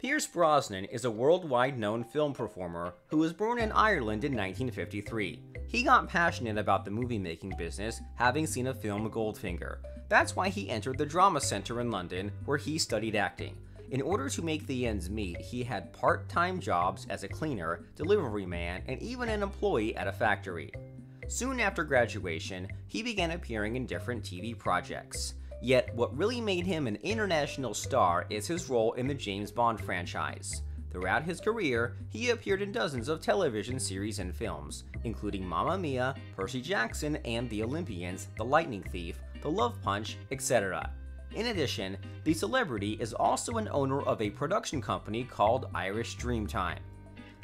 Pierce Brosnan is a worldwide known film performer who was born in Ireland in 1953. He got passionate about the movie-making business, having seen a film Goldfinger. That's why he entered the Drama Centre in London, where he studied acting. In order to make the ends meet, he had part-time jobs as a cleaner, delivery man, and even an employee at a factory. Soon after graduation, he began appearing in different TV projects. Yet, what really made him an international star is his role in the James Bond franchise. Throughout his career, he appeared in dozens of television series and films, including Mamma Mia!, Percy Jackson and the Olympians, The Lightning Thief, The Love Punch, etc. In addition, the celebrity is also an owner of a production company called Irish Dreamtime.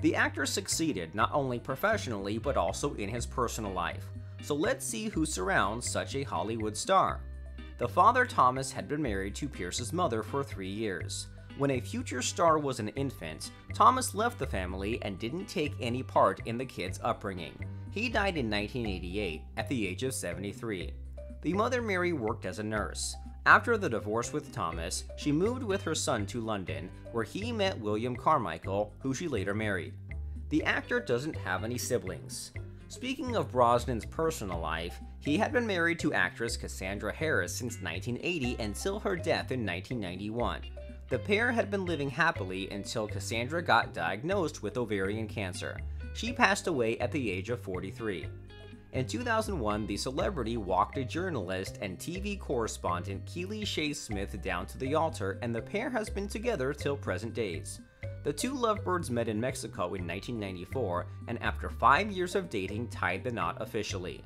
The actor succeeded not only professionally but also in his personal life. So let's see who surrounds such a Hollywood star. The father Thomas had been married to Pierce's mother for 3 years. When a future star was an infant, Thomas left the family and didn't take any part in the kid's upbringing. He died in 1988 at the age of 73. The mother Mary worked as a nurse. After the divorce with Thomas, she moved with her son to London, where he met William Carmichael, who she later married. The actor doesn't have any siblings. Speaking of Brosnan's personal life, he had been married to actress Cassandra Harris since 1980 until her death in 1991. The pair had been living happily until Cassandra got diagnosed with ovarian cancer. She passed away at the age of 43. In 2001, the celebrity walked a journalist and TV correspondent Keely Shaye Smith down to the altar, and the pair has been together till present days. The two lovebirds met in Mexico in 1994, and after 5 years of dating, tied the knot officially.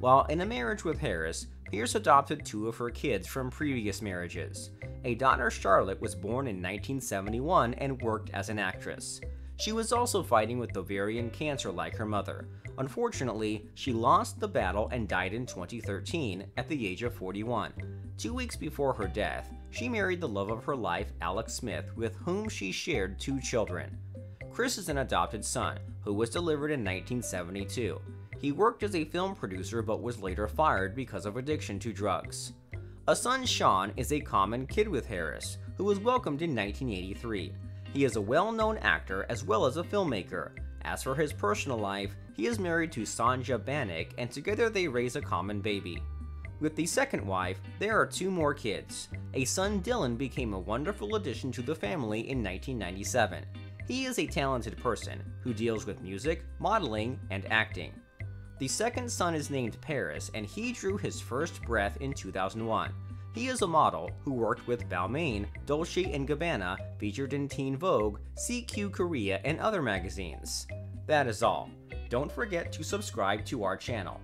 While in a marriage with Harris, Pierce adopted 2 of her kids from previous marriages. A daughter, Charlotte, was born in 1971 and worked as an actress. She was also fighting with ovarian cancer like her mother. Unfortunately, she lost the battle and died in 2013 at the age of 41. 2 weeks before her death, she married the love of her life, Alex Smith, with whom she shared 2 children. Chris is an adopted son, who was delivered in 1972. He worked as a film producer but was later fired because of addiction to drugs. A son, Sean, is a common kid with Harris, who was welcomed in 1983. He is a well-known actor as well as a filmmaker. As for his personal life, he is married to Sanja Banic, and together they raise a common baby. With the second wife, there are 2 more kids. A son, Dylan, became a wonderful addition to the family in 1997. He is a talented person who deals with music, modeling, and acting. The second son is named Paris, and he drew his first breath in 2001. He is a model who worked with Balmain, Dolce & Gabbana, featured in Teen Vogue, CQ Korea, and other magazines. That is all. Don't forget to subscribe to our channel.